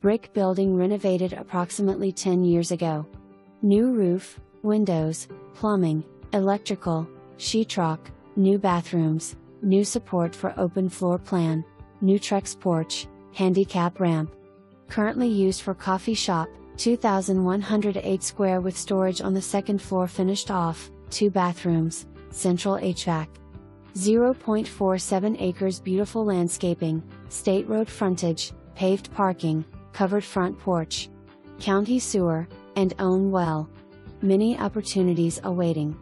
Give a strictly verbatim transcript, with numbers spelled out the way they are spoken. Brick building renovated approximately ten years ago. New roof, windows, plumbing, electrical, sheetrock, new bathrooms, new support for open floor plan, new trex porch, handicap ramp. Currently used for coffee shop, two thousand one hundred eight square with storage on the second floor, finished off, two bathrooms, central H V A C. zero point four seven acres, beautiful landscaping, state road frontage, paved parking, covered front porch, county sewer, and own well. Many opportunities awaiting.